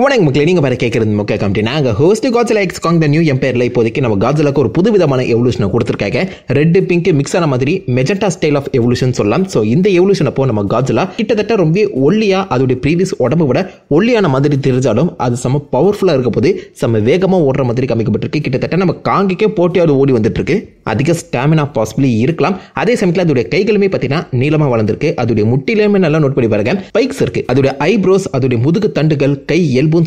வணக்கம் மக்களே, நீங்க பாரு கேட்கறது முக்கிய கம்பெனி. நாங்கள் host Godzilla x Kong the new எம்பையரில் இப்போதைக்கு நம்ம காட்சிலாக்கு ஒரு புது விதமான எவல்யூஷனை கொடுத்துருக்காங்க. ரெட்டு பிங்க் மிக்ஸ் ஆன மாதிரி மெஜெண்டா ஸ்டைல் ஆஃப் எவல்யூஷன் சொல்லலாம். ஸோ இந்த எவல்யூஷன் அப்போ நம்ம காட்சிலா கிட்டத்தட்ட ரொம்ப ஒல்லியா, அதோடைய ப்ரீவியஸ் உடம்பு விட ஒல்லியான மாதிரி தெரிஞ்சாலும் அது செம்ம பவர்ஃபுல்லாக இருக்க போது செம்ம வேகமாக ஓடுற மாதிரி காமிக்கப்பட்டிருக்கு. கிட்டத்தட்ட நம்ம காங்கிக்கே போட்டியாவது ஓடி வந்துட்டு இருக்கு. அதிக ஸ்டாமினா பாசிபிளி இருக்கலாம். அதே சமயத்தில் அதோடைய கைகளுமே பார்த்தீங்கன்னா நீளமாக வளர்ந்துருக்கு. அதோடைய முட்டிலையுமே நல்லா நோட் பண்ணி பாருங்க, ஸ்பைக்ஸ் இருக்கு. அதோடைய ஐப்ரோஸ், அதோடைய முதுகு தண்டுகள், கை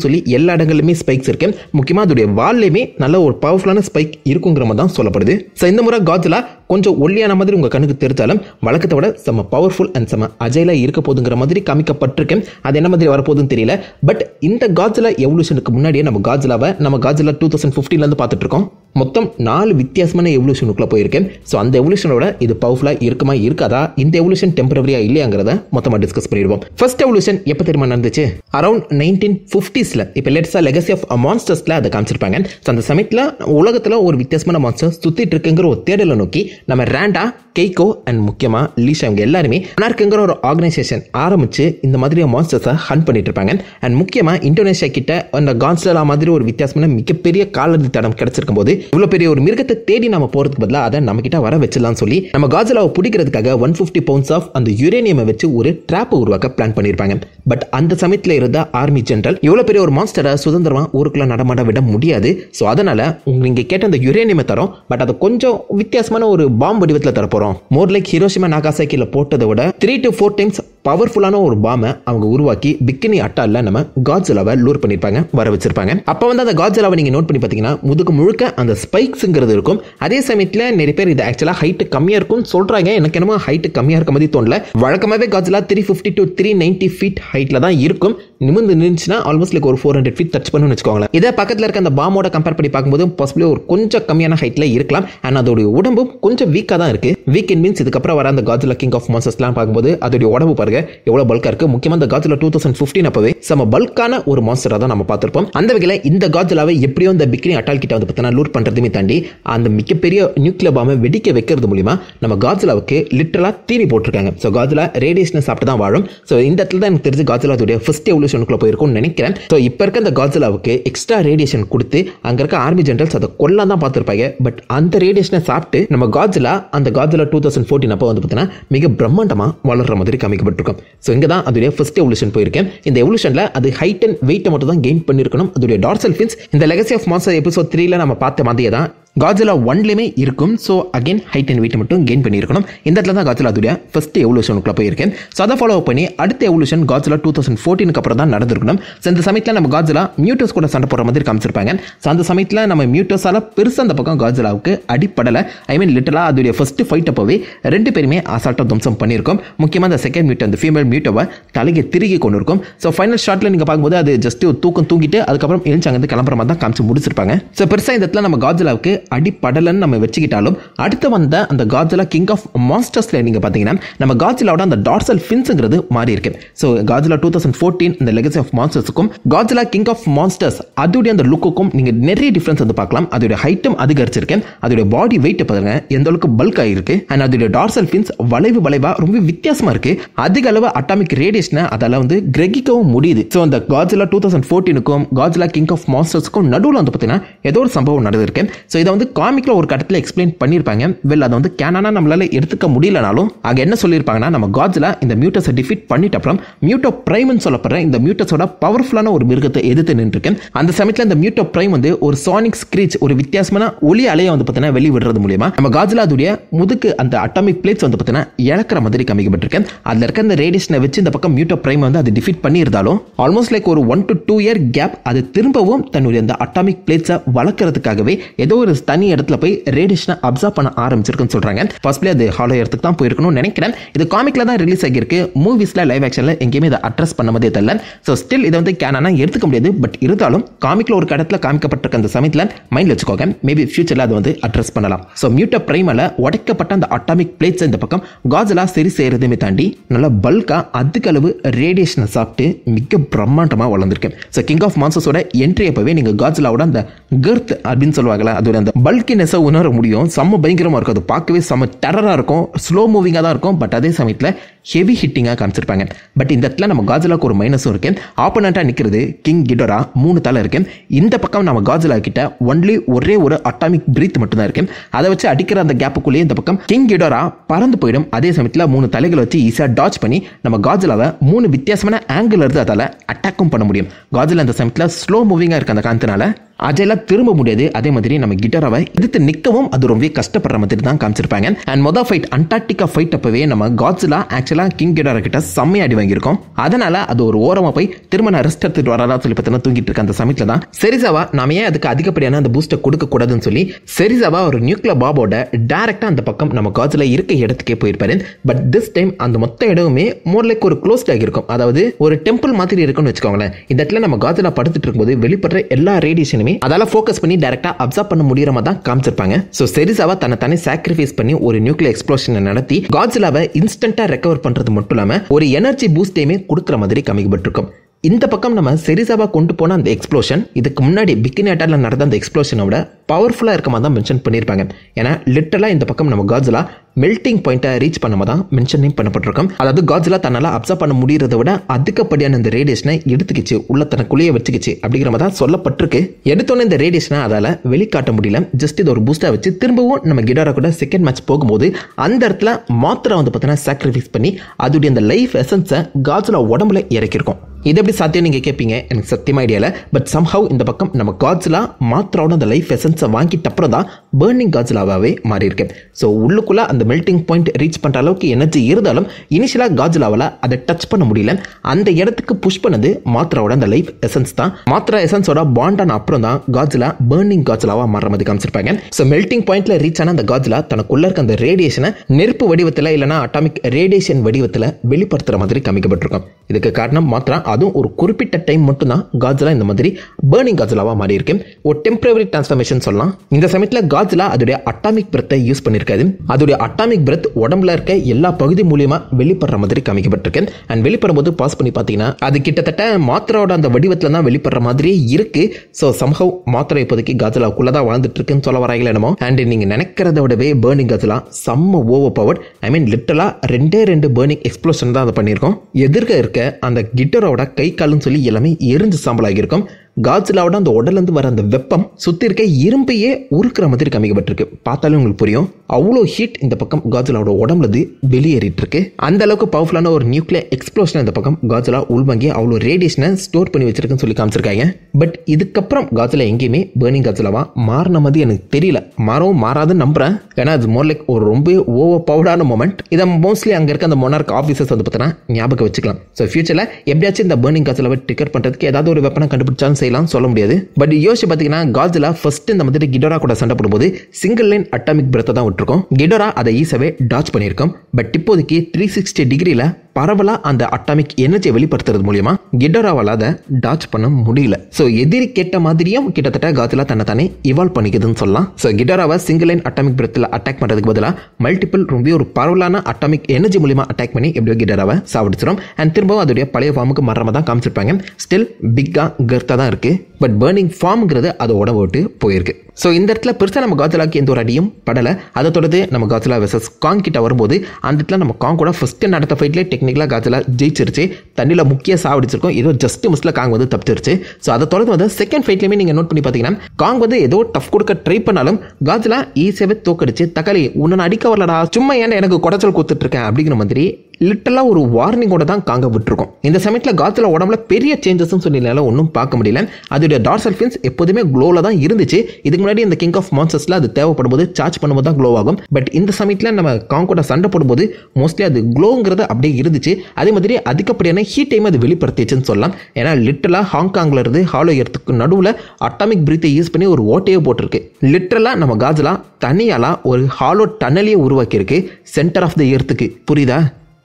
சொல்லி எல்லா இடங்களிலுமே ஸ்பைக்ஸ் இருக்கு. முக்கியமா அதோட வால்லையுமே நல்ல ஒரு பவர்ஃபுல்லான ஸ்பைக் இருக்குங்கிற மாதிரி தான் சொல்லப்படுது. சோ இந்த முறை காட்சிலா கொஞ்சம் ஒல்லியான மாதிரி உங்க கண்ணுக்கு தெரிஞ்சாலும் வழக்கத்தை விட செம்ம பவர்ஃபுல் அண்ட் செம்ம அஜைலா இருக்க போதுங்கிற மாதிரி காமிக்கப்பட்டிருக்கு. அது என்ன மாதிரி வரப்போதுன்னு தெரியல. பட் இந்த காட்சிலா எவல்யூஷனுக்கு முன்னாடியே நம்ம காட்சிலாவை நம்ம காட்சிலா 2015ல இருந்து பார்த்துட்டு இருக்கோம். மொத்தம் 4 வித்தியாசமான எவல்யூஷனுக்குள்ள போயிருக்கேன். ஸோ அந்த எவல்யூஷனோட இது பவர்ஃபுல்லாக இருக்குமா இருக்காதா, இந்த எவல்யூஷன் டெம்பரவரியா இல்லையாங்கிறத மொத்தமாக டிஸ்கஸ் பண்ணிடுவோம். ஃபர்ஸ்ட் எவல்யூஷன் எப்போ தெரியுமா நடந்துச்சு? Around 1950s. இப்போ லேட்டஸ்டாக லெகசி ஆஃப் மான்ஸ்டர்ஸில் அதை காமிச்சிருப்பாங்க. ஸோ அந்த சமயத்தில் உலகத்தில் ஒரு வித்தியாசமான மான்ஸ்டர் சுற்றிட்டு இருக்குங்கிற ஒரு தேடலை நோக்கி நம்ம ரேண்டா, கெய்கோ அண்ட் முக்கியமாக லீஷா இவங்க எல்லாருமே மொனார்க்குங்கிற ஒரு ஆர்கனைசேஷன் ஆரம்பிச்சு இந்த மாதிரி மான்ஸ்டர்ஸை ஹண்ட் பண்ணிட்டு இருப்பாங்க. அண்ட் முக்கியமாக இந்தோனேஷியா கிட்ட அந்த காட்சிலா மாதிரி ஒரு வித்தியாசமான மிகப்பெரிய காலடி தடம் கிடைச்சிருக்கும் போது இவ்வளவு பெரிய ஒரு மிருகத்தை தேடி நம்ம போறதுக்கு பதிலாக அதை நம்ம கிட்ட வர வச்சிடலாம் சொல்லி நம்ம காட்சிலாவை பிடிக்கிறதுக்காக 150 பவுண்ட்ஸ் ஆஃப் அந்த யுரேனியம் வச்சு ஒரு ட்ராப் உருவாக்க பிளான் பண்ணியிருப்பாங்க. பட் அந்த சமயத்தில் இருந்த ஆர்மி ஜெனரல் இவ்வளவு பெரிய ஒரு மான்ஸ்டரை சுதந்திரமா ஊருக்குள்ள நடமாட விட முடியாது. ஸோ அதனால நீங்க கேட்ட அந்த யுரேனியம் தரோம், பட் அதை கொஞ்சம் வித்தியாசமான ஒரு பாம்பு வடிவத்தில் தரப்போறோம். மோர் லைக் ஹிரோஷிமா நாகாசாக்கில போட்டதை விட 3 to 4 times பவர்ஃபுல்லான ஒரு பாமை அவங்க உருவாக்கி பிக்கினி அட்டால நம்ம காட்சிலாவை லூர் பண்ணியிருப்பாங்க, வர வச்சிருப்பாங்க. அப்போ வந்து அந்த காட்சிலாவை நீங்கள் நோட் பண்ணி பார்த்தீங்கன்னா முதுக்கு முழுக்க அந்த ஸ்பைக்ஸுங்கிறது இருக்கும். அதே சமயத்தில் நிறைய பேர் இது ஆக்சுவலாக ஹைட்டு கம்மியாக இருக்கும்னு சொல்கிறாங்க. எனக்கு என்னமோ ஹைட்டு கம்மியாக இருக்க மாதிரி தோணல. வழக்கமாகவே காட்சிலா 350 to 390 feet ஹைட்டில் தான் இருக்கும். நிமிந்து நின்றுச்சுன்னா ஆல்மோஸ்ட் லைக் ஒரு 400 feet டச் பண்ணணும்னு வச்சுக்கோங்களேன். இதே பக்கத்தில் இருக்க அந்த பாமோட கம்பேர் பண்ணி பார்க்கும்போது பாசிபிளி ஒரு கொஞ்சம் கம்மியான ஹைட்டில் இருக்கலாம். அண்ட் அதோடைய உடம்பும் கொஞ்சம் வீக்காக தான் இருக்குது. வீக் இன் மீன்ஸ் இதுக்கப்புறம் வர அந்த காட்சிலா கிங் ஆஃப் மான்ஸ்டர்ஸ்லாம் பார்க்கும்போது அதோடைய உடம்பு எவ்வளவு பல்கா இருக்கு. முக்கியமா இந்த காட்சிலா 2015 அப்பவே சம பல்கான ஒரு மான்ஸ்டரா தான் நம்ம பார்த்திருப்போம். அந்த வகையில இந்த காட்சிலாவை எப்படியோ இந்த பிக்கினி அட்டால் கிட்ட வந்து பார்த்தா லூட் பண்றதுமே தாண்டி அந்த மிகப்பெரிய நியூக்ளியர் பாமை வெடிக்க வைக்கிறது மூலமா நம்ம காட்சிலாவுக்கு லிட்டரலா தீனி போட்டிருக்காங்க. சோ காட்சிலா ரேடியேஷனை சாப்பிட்டு தான் வாழும். சோ இந்த இடத்துல தான் எனக்கு தெரிஞ்சு காட்சிலாவுடைய ஃபர்ஸ்ட் எவல்யூஷனுக்குள்ள போயிருக்கும்னு நினைக்கிறேன். சோ இப்போ இருக்க அந்த காட்சிலாவுக்கு எக்ஸ்ட்ரா ரேடியேஷன் கொடுத்து அங்க இருக்க ஆர்மி ஜெனரல்ஸ் அதை கொல்ல தான் பார்த்திருப்பாங்க. பட் அந்த ரேடியேஷனை சாப்பிட்டு நம்ம காட்சிலா அந்த காட்சிலா 2014 அப்போ வந்து பார்த்தா மிக பிரம்மாண்டமா வளர்ற மாதிரி காமிக்கப்படும். So, இங்க தான் அதோட ஃபர்ஸ்ட் எவல்யூஷன் போயிருக்கேன். இந்த எவல்யூஷன்ல அது ஹைட் அண்ட் வெயிட் மட்டும் தான் கெயின் பண்ணிருக்கணும். அதோட டார்சல் ஃபின்ஸ் இந்த லெகசி ஆஃப் மான்ஸ்டர் எபிசோட் 3ல நம்ம பார்த்த மாதிரியே தான் காட்சிலா 1லேயுமே இருக்கும். So again height and weight மட்டும் கெயின் பண்ணியிருக்கணும். இந்த இடத்துல தான் காட்சிலா அதோடைய ஃபர்ஸ்ட் எவல்யூஷனுக்குள்ள போயிருக்கேன். ஸோ அதை ஃபாலோ பண்ணி அடுத்த எவல்யூஷன் காட்சிலா 2014 அப்புறம் தான் நடந்திருக்கணும். ஸோ இந்த சமயத்தில் நம்ம காட்சிலா மியூட்டோஸ் கூட சண்டை போடுற மாதிரி காமிச்சிருப்பாங்க. ஸோ அந்த சமயத்தில் நம்ம மியூட்டோஸால் பெருசாக அந்த பக்கம் காட்சிலாவுக்கு அடிப்படலை. ஐ மீன் லிட்டலாக அதோடைய ஃபர்ஸ்ட் ஃபைட் அப்போவே 2 பேருமே அசால்ட்டாக துவம்சம் பண்ணியிருக்கோம். முக்கியமாக அந்த செகண்ட் மியூட்டோ, அந்த ஃபீமேல் மியூட்டோவை தலையை திருகி கொண்டு இருக்கும். ஸோ ஃபைனல் ஷாட்டில் நீங்கள் பார்க்கும்போது அது ஜஸ்ட் தூக்கம் தூங்கிட்டு அதுக்கப்புறம் எழுச்சாங்கிறது கிளம்புற மாதிரி தான் காமிச்சு முடிச்சிருப்பாங்க. ஸோ பெருசாக இந்த இடத்துல நம்ம காட்சிலாவுக்கு அடிப்படலன்னு நம்ம வச்சுக்கிட்டாலும் அடுத்து வந்த அந்த காட்சிலா கிங் ஆஃப் மான்ஸ்டர்ஸ்ல நீங்க பாத்தீங்கன்னா நம்ம காட்சிலாவோட அந்த டார்சல் ஃபின்ஸ்ங்கிறது மாறி இருக்கு. ஸோ காட்சிலா 2014 இந்த லெகசி ஆஃப் மான்ஸ்டர்ஸுக்கும் காட்சிலா கிங் ஆஃப் மான்ஸ்டர்ஸ் அதோடைய அந்த லுக்குக்கும் நீங்க நிறைய டிஃபரன்ஸ் வந்து பார்க்கலாம். அதோட ஹைட்டும் அதிகரிச்சிருக்கு. அதோட பாடி வெயிட் பாருங்க எந்த அளவுக்கு பல்க் ஆயிருக்கு. அண்ட் அதோட டார்சல் ஃபின்ஸ் வளைவு வளைவா ரொம்ப வித்தியாசமா இருக்கு. அதிக அளவு அட்டாமிக் ரேடியேஷனை அதால வந்து கிரகிக்கவும் முடியுது. ஸோ அந்த காட்சிலா 2014க்கும் காட்சிலா கிங் ஆஃப் மான்ஸ்டர்ஸ்க்கும் நடுவில் வந்து பார்த்தீங்கன்னா ஏதோ ஒரு சம்பவம் நடந்திருக்கு. ஸோ இதை வந்து காமிக்கில் ஒரு கட்டத்தில் எக்ஸ்பிளைன் பண்ணியிருப்பாங்க. வெல் அதை வந்து கேனானா நம்மளால எடுத்துக்க முடியலனாலும் அங்கே என்ன சொல்லியிருப்பாங்கன்னா நம்ம காட்சிலா இந்த மியூட்டஸை டிஃபீட் பண்ணிட்ட அப்புறம் மியூட்டோ பிரைம்னு சொல்லப்படுற இந்த மியூட்டஸோட பவர்ஃபுல்லான ஒரு மிருகத்தை எதிர்த்து நின்றுருக்கேன். அந்த சமயத்தில் இந்த மியூட்டோ பிரைம் வந்து ஒரு சானிக் ஸ்க்ரீச், ஒரு வித்தியாசமான ஒலி அலையை வந்து பார்த்தீங்கன்னா வெளிவிடுறது மூலியமா நம்ம காட்சிலா அதோடைய முதுக்கு அந்த அட்டாமிக் பிளேட்ஸ் வந்து பார்த்தீங்கன்னா இழக்கிற மாதிரி காமிக்கப்பட்டிருக்கேன். அதில் இருக்க அந்த ரேடியேஷனை வச்சு இந்த பக்கம் மியூட்டோ பிரைம் வந்து அது டிஃபீட் பண்ணியிருந்தாலும் ஆல்மோஸ்ட் லைக் ஒரு 1 to 2 year கேப் அது திரும்பவும் தன்னுடைய அந்த அட்டாமிக் பிளேட்ஸை வளர்க்கறதுக்காகவே ஏதோ ஒரு தனி இடத்துல போய் ரேடியேஷனை அப்சார்ப் பண்ண ஆரம்பிச்சிருக்குன்னு சொல்றாங்க. பாசிபிளி அது ஹாலோ இடத்துக்கு தான் போயிருக்கணும்னு நினைக்கிறேன். இது காமிக்ல தான் ரிலீஸ் ஆகியிருக்கு. மூவிஸ்ல லைவ் ஆக்ஷன்ல எங்கேயுமே இதை அட்ரஸ் பண்ண மாதிரி தெரியல. ஸோ ஸ்டில் இதை வந்து கேனானா எடுத்துக்க முடியாது. பட் இருந்தாலும் காமிக்ல ஒரு இடத்துல காமிக்கப்பட்டிருக்க அந்த சமயத்தில் மைண்ட்ல வச்சுக்கோங்க. மேபி ஃபியூச்சர்ல அதை வந்து அட்ரஸ் பண்ணலாம். ஸோ மியூட்டோ பிரைமால உடைக்கப்பட்ட அந்த அட்டாமிக் பிளேட்ஸ் இந்த பக்கம் காட்சிலா சரி செய்யறதுமே தாண்டி நல்லா பல்கா அதிக அளவு ரேடியேஷனை சாப்பிட்டு மிக பிரம்மாண்டமாக வளர்ந்துருக்கு. ஸோ கிங் ஆஃப் மான்ஸ்டர்ஸோட என்ட்ரி அப்பவே நீங்க காட்சிலாவோட அந்த கர்த் அப்படின்னு சொல்லுவாங்களா அதோட அந்த அந்த பல்கினஸை உணர முடியும். செம்ம பயங்கரமாக இருக்கும், அது பார்க்கவே செம்ம டெரராக இருக்கும், ஸ்லோ மூவிங்காக தான் இருக்கும், பட் அதே சமயத்தில் ஹெவி ஹிட்டிங்காக காமிச்சிருப்பாங்க. பட் இந்த இடத்துல நம்ம காஜிலாவுக்கு ஒரு மைனஸும் இருக்கு. ஆப்போனண்ட்டாக நிற்கிறது கிங் கிடோரா, 3 தலை இருக்கு. இந்த பக்கம் நம்ம காஜிலா கிட்ட ஒன்லி ஒரே அட்டாமிக் பிரீத் மட்டும்தான் இருக்கு. அதை வச்சு அடிக்கிற அந்த கேப்புக்குள்ளேயே இந்த பக்கம் கிங் கிடோரா பறந்து போயிடும். அதே சமயத்தில் 3 தலைகளை வச்சு ஈஸியாக டாச் பண்ணி நம்ம காஜிலாவை 3 வித்தியாசமான ஆங்கிள் இருந்து அதால் அட்டாக்கும் பண்ண முடியும். காஜிலா அந்த சமயத்தில் ஸ்லோ மூவிங்காக இருக்க அந்த காந்தனால அஜய்ல திரும்ப முடியாது. அதே மாதிரி நம்ம கிடோராவை எதிர்த்து நிற்கவும் அது ரொம்ப கஷ்டப்படுற மாதிரி தான் காமிச்சிருப்பாங்க. அண்ட் மொதல் ஃபைட் அண்டார்டிகா ஃபைட் அப்பவே நம்ம காட்ஸிலா ஆக்சுவலாக கிங் கிடோரா கிட்ட செம்மையா அடி வாங்கியிருக்கோம். அதனால அது ஒரு ஓரமாக போய் திரும்ப நான் ரெஸ்ட் எடுத்துட்டு வரதா சொல்லி பார்த்தீங்கன்னா தூங்கிட்டு இருக்க அந்த சமயத்தில் தான் செரிசாவா நாம ஏன் அதுக்கு அதிகப்படியான அந்த பூஸ்டர் கொடுக்க கூடாதுன்னு சொல்லி செரிசாவா ஒரு நியூக்ளியர் பாம்போட டைரக்டாக அந்த பக்கம் நம்ம காட்ஸிலா இருக்க இடத்துக்கே போயிருப்பாரு. பட் திஸ் டைம் அந்த மொத்த இடமுமே மோர்லைக்கு ஒரு க்ளோஸ்ட் ஆகிருக்கும், அதாவது ஒரு டெம்பிள் மாதிரி இருக்குன்னு வச்சுக்கோங்களேன். இந்த இடத்துல நம்ம காட்ஸிலா படுத்துட்டு இருக்கும்போது வெளிப்படுற எல்லா ரேடியேஷனுமே அதால ஃபோக்கஸ் பண்ணி டைரக்டா அப்சார்ப் பண்ண முடியற மாதிரி தான் காமிச்சிருப்பாங்க. சோ செரிசாவா தன்னை தானே சாக்ரிஃபைஸ் பண்ணி ஒரு நியூக்ளியர் எக்ஸ்ப்ளோஷனை நடத்தி காட்ஸிலாவை இன்ஸ்டன்ட்டா ரெக்கவர் பண்றது மட்டும் இல்லாம ஒரு எனர்ஜி பூஸ்டையுமே கொடுக்குற மாதிரி காமிக்கப்பட்டிருக்கும். இந்த பக்கம் நம்ம செரிசாவா கொண்டு போன அந்த எக்ஸ்ப்ளோஷன் இதுக்கு முன்னாடி பிக்கினேட்டால நடந்த அந்த எக்ஸ்ப்ளோஷனோட பவர்ஃபுல்லாக இருக்க மாதிரி தான் மென்ஷன் பண்ணியிருப்பாங்க. ஏன்னா லிட்டரலாக இந்த பக்கம் நம்ம காட்ஸிலா மெல்டிங் பாயிண்ட்டை ரீச் பண்ண மாதிரி தான் மென்ஷன் பண்ணப்பட்டிருக்கோம். அதாவது காட்ஸிலா தன்னால் அப்சர்வ் பண்ண முடியறத விட அதிகப்படியான இந்த ரேடியேஷனை எடுத்துக்கிச்சு, உள்ள தனக்குள்ளேயே வச்சுக்கிச்சு அப்படிங்கிற மாதிரி தான் சொல்லப்பட்டிருக்கு. எடுத்தோன்னே இந்த ரேடியேஷனை அதால் வெளிக்காட்ட முடியல. ஜஸ்ட் இது ஒரு பூஸ்டாக வச்சு திரும்பவும் நம்ம கிடோரா கூட செகண்ட் மேட்ச் போகும்போது அந்த இடத்துல மாத்திரை வந்து பார்த்தீங்கன்னா சாக்ரிஃபைஸ் பண்ணி அதோடைய அந்த லைஃப் எசன்ஸை காட்ஸிலா உடம்புல இறக்கியிருக்கோம். இது எப்படி சாத்தியம் நீங்கள் கேட்பீங்க, எனக்கு சத்தியமாக ஐடியாவில். பட் சம்ஹவ் இந்த பக்கம் நம்ம காட்ஸிலா மாத்திராவோட அந்த லைஃப் எசன்ஸை வாங்கிட்ட அப்புறம் தான் பேர்னிங் காட்ஸிலாவாகவே மாறியிருக்கு. ஸோ உள்ளுக்குள்ளே அந்த மெல்டிங் பாயிண்ட் ரீச் பண்ணுற அளவுக்கு எனர்ஜி இருந்தாலும் இனிஷியலாக காட்ஸிலாவால் அதை டச் பண்ண முடியல. அந்த இடத்துக்கு புஷ் பண்ணது மாத்திராவோட அந்த லைஃப் எசன்ஸ் தான். மாத்திரா எசன்ஸோட பாண்டான அப்புறம் தான் காட்ஸிலா பேர்னிங் காட்ஸிலாவாக மாறுறது காமிச்சிருப்பாங்க. ஸோ மெல்டிங் பாயிண்ட்டில் ரீச் ஆன அந்த காட்ஸிலா தனக்குள்ளே இருக்க அந்த ரேடியேஷனை நெருப்பு வடிவத்தில் இல்லைனா அட்டாமிக் ரேடியேஷன் வடிவத்தில் வெளிப்படுத்துகிற மாதிரி காமிக்கப்பட்டிருக்கும். இதுக்கு காரணம் மாத்திரா அதுவும் ஒரு குறிப்பிட்ட டைம் மட்டும் தான் காட்ஸிலா இந்த மாதிரி பர்னிங் காட்ஸிலாவா மாறி இருக்கு. ஒரு டெம்பரரி டிரான்ஸ்ஃபார்மேஷன் சொல்லலாம். இந்த சமயத்தில் காட்ஸிலா அதோடைய அட்டாமிக் பிரத்தை யூஸ் பண்ணியிருக்காது. அதோடைய அட்டாமிக் பிரத் உடம்புல இருக்க எல்லா பகுதி மூலியமா வெளிப்படுற மாதிரி காமிக்கப்பட்டிருக்கு. அண்ட் வெளிப்படும் போது பாஸ் பண்ணி பார்த்தீங்கன்னா அது கிட்டத்தட்ட மாத்திராவோட அந்த வடிவத்தில் தான் வெளிப்படுற மாதிரியே இருக்கு. ஸோ சம்ஹவ் மாத்திரை இப்போதைக்கு காட்ஸிலாவுக்குள்ள தான் வாழ்ந்துட்டு இருக்குன்னு சொல்ல வராங்களே என்னமோ. அண்ட் நீங்க நினைக்கிறத விடவே பர்னிங் காட்ஸிலா செம்ம ஓவர் பவர்ட். ஐ மீன் லிட்டரலா 2 பர்னிங் எக்ஸ்ப்ளோஷன் தான் அதை பண்ணியிருக்கோம். எதிர்க்க இருக்க அந்த கிட்டரோட கை கால்னு சொல்லி எல்லாமே எரிஞ்சு சாம்பலாகி இருக்கும். காட்ஸிலாவோட அந்த உடலேருந்து வர அந்த வெப்பம் சுற்றி இருக்க இரும்பையே உருக்குற மாதிரி காமிக்கப்பட்டிருக்கு. பார்த்தாலும் உங்களுக்கு புரியும் அவ்வளோ ஹீட் இந்த பக்கம் காட்ஸிலாவோட உடம்புலது வெளியேறிட்டு இருக்கு. அந்த அளவுக்கு பவர்ஃபுல்லான ஒரு நியூக்ளியர் எக்ஸ்ப்ளோஷன் இந்த பக்கம் காட்ஸிலா உள்வாங்கி அவ்வளோ ரேடியேஷனை ஸ்டோர் பண்ணி வச்சிருக்குன்னு சொல்லி காமிச்சிருக்காங்க. பட் இதுக்கப்புறம் காட்ஸிலா எங்கேயுமே பேர்னிங் காட்ஸிலாவா மாறின மாதிரி எனக்கு தெரியல, மாறவும் மாறாதுன்னு நம்புறேன். ஏன்னா அது மோர் லைக் ஒரு ரொம்ப ஓவர் பவர்டான மொமெண்ட். இதை மோஸ்ட்லி அங்கே இருக்க அந்த மொனார்க் ஆஃபீஸர்ஸ் வந்து பார்த்தீங்கன்னா ஞாபகம் வச்சுக்கலாம். ஸோ ஃபியூச்சரில் எப்படியாச்சும் இந்த பேர்னிங் காட்ஸிலாவை டிக்கெட் பண்ணுறதுக்கு ஏதாவது ஒரு வெப்பனை கண்டுபிடிச்சாலும் சொல்ல முடியாது. பட் யோசிச்சு பார்த்தீங்கன்னா காட்ஸிலா ஃபர்ஸ்ட் இந்த மாதிரி கிடோரா கூட சண்டை போடும்போது சிங்கிள் லைன் அட்டாமிக் பிரத்தை தான் விட்டுருக்கோம். கிடோரா அதை ஈஸியாகவே டாச் பண்ணியிருக்கோம். பட் இப்போதைக்கு 360 டிகிரியில் பரவலா அந்த அட்டாமிக் எனர்ஜியை வெளிப்படுத்துறது மூலியமா கிடோராவால் அதை டாச் பண்ண முடியல. ஸோ எதிரி கேட்ட மாதிரியும் கிட்டத்தட்ட காட்ஸிலா தன்னை தானே இவால்வ் பண்ணிக்குதுன்னு சொல்லலாம். ஸோ கிடோராவை சிங்கிள் லைன் அட்டாமிக் பிரத்தில் அட்டாக் பண்ணுறதுக்கு பதிலாக மல்டிபிள் ரொம்ப ஒரு பரவலான அட்டாமிக் எனர்ஜி மூலியமா அட்டாக் பண்ணி எப்படியோ கிடோராவை சாப்பிடுச்சிடும். அண்ட் திரும்பவும் அதோடைய பழைய ஃபார்முக்கு மரமாக தான் காமிச்சிருப்பாங்க. ஸ்டில் பிக்கா கர்த்தா தான் இருக்கு. பட் பர்னிங் ஃபார்ம்ங்கிறது அதை உடம்பு விட்டு போயிருக்கு. ஸோ இந்த இடத்துல பெருசாக நம்ம காட்ஸிலாக்கு எந்த ஒரு அடியும் படலை. அதை தொடர்ந்து நம்ம காட்ஸிலா வெர்சஸ் காங் கிட்ட வரும்போது அந்த இடத்துல நம்ம காங் கூட ஃபர்ஸ்ட் நடத்த ஃபைட்லேயே டெக்னிக்கலாக காட்ஸிலா ஜெயிச்சிருச்சு. தண்ணியில் முக்கிய சாவடிச்சிருக்கோம், ஏதோ ஜஸ்ட் மிஸ்ல காங் வந்து தப்பிச்சிருச்சு. ஸோ அதை தொடர்ந்து வந்து செகண்ட் ஃபைட்லேயுமே நீங்கள் நோட் பண்ணி பார்த்தீங்கன்னா காங் வந்து ஏதோ டஃப் கொடுக்க ட்ரை பண்ணாலும் காட்ஸிலா ஈஸியாகவே தோக்கடிச்சு தக்காளி உன்னை அடிக்க வரலடா சும்மா ஏன்னா எனக்கு குடைச்சல் கொடுத்துட்ருக்கேன் அப்படிங்கிற மாதிரி லிட்டலாக ஒரு வார்னிங்கோட தான் காங்க விட்டுருக்கோம். இந்த சமயத்தில் காட்ஸிலா உடம்புல பெரிய சேஞ்சஸ்ன்னு சொன்னால ஒன்றும் பார்க்க முடியல. அதோடைய டார்சல் ஃபின்ஸ் எப்போதுமே க்ளோவில் தான் இருந்துச்சு. இதுக்கு முன்னாடி இந்த கிங் ஆஃப் மான்ஸ்டர்ஸில் அது தேவைப்படும்போது சார்ஜ் பண்ணும்போது தான் க்ளோ ஆகும். பட் இந்த சமயத்தில் நம்ம காங்கோட சண்டை போடும்போது மோஸ்ட்லி அது க்ளோங்கிறது அப்படியே இருந்துச்சு. அதே மாதிரி அதிகப்படியான ஹீட் டைம் அது வெளிப்படுத்திச்சுன்னு சொல்லலாம். ஏன்னா லிட்டலாக ஹாங்காங்கில் இருந்து ஹாலோ எர்த்துக்கு நடுவில் அட்டாமிக் பிரீத்தை யூஸ் பண்ணி ஒரு ஓட்டையே போட்டிருக்கு. லிட்டரலாக நம்ம காட்ஸிலா தனியாலா ஒரு ஹாலோ டனலையே உருவாக்கியிருக்கு சென்டர் ஆஃப் த எர்த்துக்கு. புரியுதா?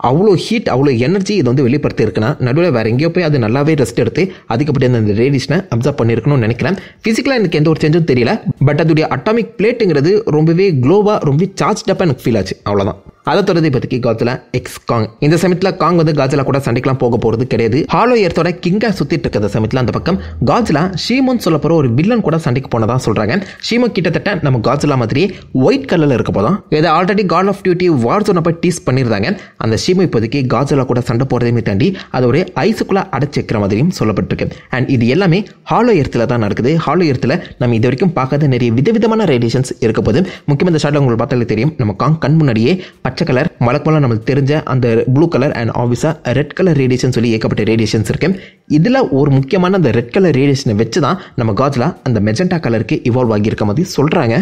அவ்வளோ ஹீட் அவ்வளோ எனர்ஜி இது வந்து வெளிப்படுத்தி இருக்குன்னா நடுவில் வேறு எங்கேயோ போய் அது நல்லாவே ரெஸ்ட் எடுத்து அதுக்கப்புறம் அந்த ரேடியேஷனை அப்சர்வ் பண்ணியிருக்கணும்னு நினைக்கிறேன். ஃபிசிக்கலாக எனக்கு எந்த ஒரு சேஞ்சும் தெரியல. பட் அதோடைய அட்டாமிக் பிளேட்டுங்கிறது ரொம்பவே க்ளோவாக ரொம்ப சார்ஜ் டப்பாக எனக்கு ஃபீல் ஆச்சு. அவ்வளோதான். அதை தொடர்ந்து இப்போதைக்கு Godzilla X Kong. இந்த சமயத்தில் காங் வந்து Godzilla கூட சண்டைக்கெல்லாம் போக போகிறது கிடையாது. ஹாலோ எர்த்தோட கிங்கா சுத்திட்டு இருக்கிற சமயத்தில் அந்த பக்கம் Godzilla ஷீமோன்னு சொல்ல போகிற ஒரு வில்லன் கூட சண்டைக்கு போனதான் சொல்கிறாங்க. ஷீமோ கிட்டத்தட்ட நம்ம Godzilla மாதிரி ஒயிட் கலரில் இருக்க போதும். இதை already call of duty war சொன்னப்போ டீஸ் பண்ணியிருந்தாங்க. அந்த ஷீமோ இப்போதைக்கு Godzilla கூட சண்டை போகிறதையுமே தாண்டி அதை ஒரு ஐஸுக்குள்ளே அடைச்சி வைக்கிற மாதிரியும் சொல்லப்பட்டிருக்கு. அண்ட் இது எல்லாமே ஹாலோ எர்த்தில் தான் நடக்குது. ஹாலோ எர்த்தில் நம்ம இது வரைக்கும் பார்க்காத நிறைய விதவிதமான ரேடியேஷன்ஸ் இருக்க போது. முக்கியமாக இந்த ஷாட்டில் உங்களுக்கு பார்த்தாலே தெரியும், நம்ம காங் கண் முன்னாடியே பச்சை கலர் மலக்குமலாம் நம்மளுக்கு தெரிஞ்ச அந்த ப்ளூ கலர் அண்ட் ஆப்வியஸாக ரெட் கலர் ரேடியேஷன் சொல்லி ஏகப்பட்ட ரேடியேஷன்ஸ் இருக்கு. இதில் ஒரு முக்கியமான அந்த ரெட் கலர் ரேடியேஷனை வச்சு தான் நம்ம Godzilla அந்த மெஜெண்டா கலருக்கு இவால்வ் ஆகியிருக்க மாதிரி சொல்கிறாங்க.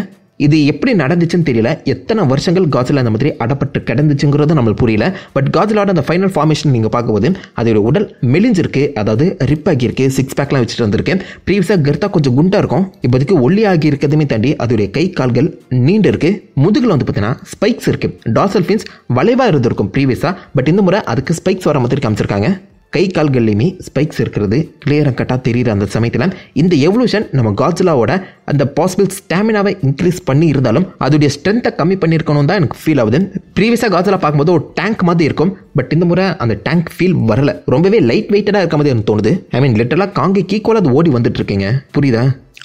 இது எப்படி நடந்துச்சுன்னு தெரியல, எத்தனை வருஷங்கள் Godzilla அந்த மாதிரி அடப்பட்டு கிடந்துச்சுங்கிறது நம்மளுக்கு புரியல. பட் Godzilla அந்த ஃபைனல் ஃபார்மேஷன் நீங்கள் பார்க்கும்போது அதோட உடல் மெலிஞ்சிருக்கு, அதாவது ரிப் ஆகியிருக்கு, சிக்ஸ் பேக்லாம் வச்சுட்டு வந்திருக்கேன். ப்ரீவியஸாக கர்த்தா கொஞ்சம் குண்டாக இருக்கும், இப்போதைக்கு ஒல்லி ஆகி இருக்கிறதுமே தாண்டி அதோடைய கை கால்கள் நீண்டு இருக்கு. முதுகில் வந்து பார்த்தீங்கன்னா ஸ்பைக்ஸ் இருக்கு, டார்சல் ஃபின்ஸ் வளைவாக இருந்திருக்கும் ப்ரீவியஸாக, பட் இந்த முறை அதுக்கு ஸ்பைக்ஸ் வர மாதிரி காமிச்சிருக்காங்க. கை கால்கள்லையுமே ஸ்பைக்ஸ் இருக்கிறது கிளியராக கட்டாக தெரியுது. அந்த சமயத்தில் இந்த எவல்யூஷன் நம்ம Godzillaவோட அந்த பாசிபிள் ஸ்டாமினாவை இன்க்ரீஸ் பண்ணி இருந்தாலும் அதோடைய ஸ்ட்ரென்த்தை கம்மி பண்ணியிருக்கணும் தான் எனக்கு ஃபீல் ஆகுது. ப்ரீவியஸாக Godzilla பார்க்கும்போது ஒரு டேங்க் மாதிரி இருக்கும், பட் இந்த முறை அந்த டேங்க் ஃபீல் வரலை, ரொம்பவே லைட் வெயிட்டடாக இருக்க மாதிரி எனக்கு தோணுது. ஐ மீன் லிட்டரலாக காங்கி கீக்கோல அது ஓடி வந்துட்டு இருக்கீங்க, புரியுதா?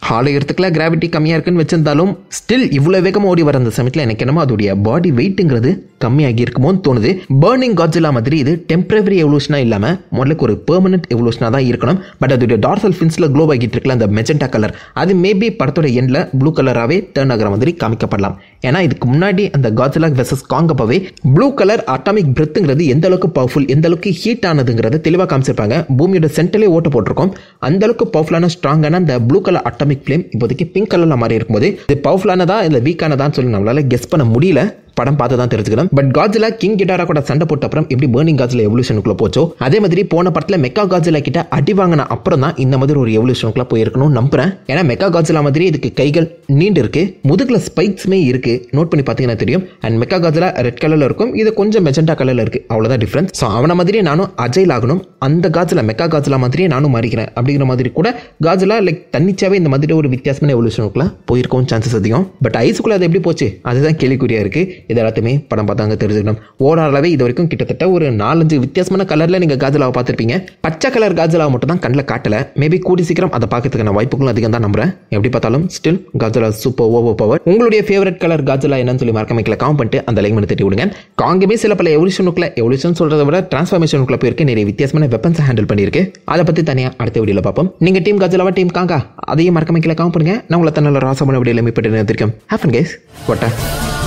ஹாலோ எர்த்துக்குலாம் கிராவிட்டி கம்மியாக இருக்குன்னு வச்சிருந்தாலும் ஸ்டில் இவ்வளோ வேகமாக ஓடி வர அந்த சமயத்தில் எனக்கு என்னமோ அதோடைய பாடி வெயிட்டுங்கிறது கம்மியாகி இருக்குமோன்னு தோணுது. பர்னிங் Godzilla மாதிரி இது டெம்பரவரி எவல்யூஷனாக இல்லாமல் முதலுக்கு ஒரு பெர்மனன்ட் எவல்யூஷனாக தான் இருக்கணும். பட் அதோடைய டார்சல் ஃபின்ஸில் க்ளோ ஆகிட்டு இருக்கல அந்த மெஜெண்டா கலர், அது மேபி படத்தோட எண்டில் ப்ளூ கலராகவே டர்ன் ஆகிற மாதிரி காமிக்கப்படலாம். ஏன்னா இதுக்கு முன்னாடி அந்த Godzilla வெர்சஸ் காங் அப்பவே ப்ளூ கலர் அட்டாமிக் பிரெத்துங்கிறது எந்த அளவுக்கு பவர்ஃபுல், எந்த அளவுக்கு ஹீட் ஆனதுங்கிறத தெளிவாக காமிச்சிருப்பாங்க. பூமியோட சென்டர்லேயே ஓட்ட போட்டிருக்கோம், அந்த அளவுக்கு பவர்ஃபுல்லான ஸ்ட்ராங்கான அந்த ப்ளூ கலர் அட்டாமிக் ஃப்ளேம் இப்போதைக்கு பிங்க் கலர்ல மாதிரி இருக்கும்போது இது பவர்ஃபுல்லானதா இல்லை வீக்கானதான்னு சொல்லி நம்மளால கெஸ் பண்ண முடியல, படம் பார்த்து தான் தெரிஞ்சுக்கலாம். பட் Godzilla கிங் கிடாரா கூட சண்டை போட்ட அப்புறம் எப்படி பர்னிங் Godzilla எவல்யூஷனுக்குள்ள போச்சோ அதே மாதிரி போன படத்தில் Mechagodzilla கிட்ட அடி வாங்கின அப்புறம் தான் இந்த மாதிரி ஒரு எவல்யூஷனுக்குள்ள போயிருக்கணும் நம்புறேன். ஏன்னா Mechagodzilla மாதிரி இதுக்கு கைகள் நீண்டு இருக்கு, முதுகுல ஸ்பைக்ஸ்மே இருக்கு, நோட் பண்ணி பார்த்தீங்கன்னா தெரியும். அண்ட் Mechagodzilla ரெட் கலர்ல இருக்கும், இது கொஞ்சம் மெஜெண்டா கலர்ல இருக்கு, அவ்வளோதான் டிஃபரன்ஸ். ஸோ அவனை மாதிரியே நானும் அஜய் ஆகணும், அந்த Godzilla Mechagodzilla மாதிரியே நானும் மாறிக்கிறேன் அப்படிங்கிற மாதிரி கூட Godzilla லைக் தன்னிச்சாவே இந்த மாதிரி ஒரு வித்தியாசமான எவல்யூஷனுக்குள்ள போயிருக்கவும் சான்சஸ் அதிகம். பட் ஐஸுக்குள்ள அது எப்படி போச்சு அதுதான் கேள்விக்குறியா இருக்கு. இது எல்லாத்தையுமே படம் பார்த்தாங்க தெரிஞ்சுக்கணும். ஓவராலாகவே இது வரைக்கும் கிட்டத்தட்ட ஒரு 4-5 வித்தியாசமான கலரில் நீங்கள் Godzilla பார்த்துருப்பீங்க. பச்சை கலர் Godzilla மட்டும் தான் கண்ணில் காட்டலை, மேபி கூடி சீக்கிரம் அதை பார்க்கறதுக்கான வாய்ப்புகளும் அதிகம் தான் நம்புறேன். எப்படி பார்த்தாலும் still Godzilla super over power. உங்களுடைய ஃபேவரட் கலர் Godzilla என்னன்னு சொல்லி மறக்காம கமெண்ட் பண்ணிட்டு அந்த லைக் பண்ணி தட்டி விடுங்க. காங்குமே சில பல எவல்யூஷன் சொல்கிறத விட டிரான்ஸ்ஃபார்மேஷனுக்குள்ள போயிருக்கு, நிறைய வித்தியாசமான வெப்பன்ஸை ஹேண்டில் பண்ணியிருக்கு. அதை பற்றி தனியாக அடுத்த வீடியோவில் பார்ப்போம். நீங்கள் டீம் Godzillaவா டீம் காங்கா அதையும் மறக்காம கமெண்ட் பண்ணுங்க. நான் உங்களை தன்னால் ராசமான வீடியோவில் மீட் பண்ணிட்டு இருக்கேன்.